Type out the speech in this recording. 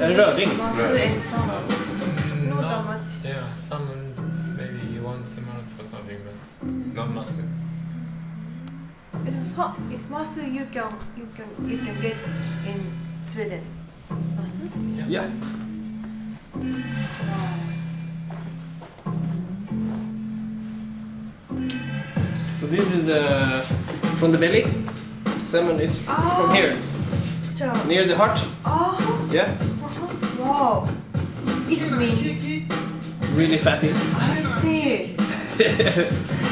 Röding. Not that much. Yeah, salmon maybe once a month or something, but not massive. It's mussel you can get in Sweden. Mussel? Yeah. Yeah. So this is from the belly. Salmon is from here, near the heart. Oh. Yeah. Wow. It means really fatty. I see.